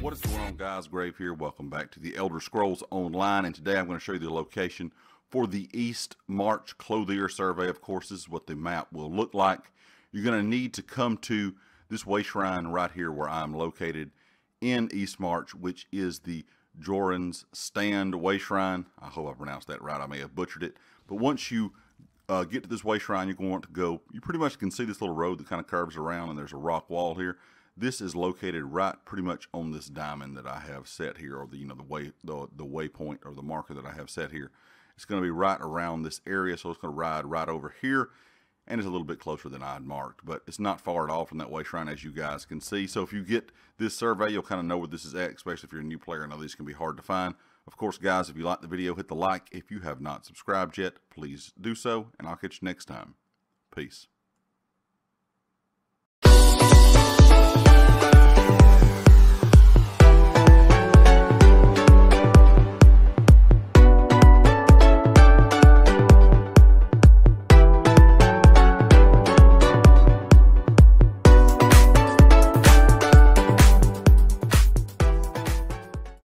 What is going on, guys? Grave here. Welcome back to the Elder Scrolls Online, and today I'm going to show you the location for the Eastmarch Clothier Survey. Of course, this is what the map will look like. You're going to need to come to this way shrine right here where I'm located in Eastmarch, which is the Joran's Stand Way Shrine. I hope I pronounced that right. I may have butchered it. But once you get to this way shrine, you're going to want to go. You pretty much can see this little road that kind of curves around, and there's a rock wall here. This is located right pretty much on this diamond that I have set here, or the, you know, the waypoint or the marker that I have set here. It's going to be right around this area, so it's going to ride right over here, and it's a little bit closer than I had marked, but it's not far at all from that way shrine, as you guys can see. So if you get this survey, you'll kind of know where this is at, especially if you're a new player. I know these can be hard to find. Of course, guys, if you like the video, hit the like. If you have not subscribed yet, please do so, and I'll catch you next time. Peace.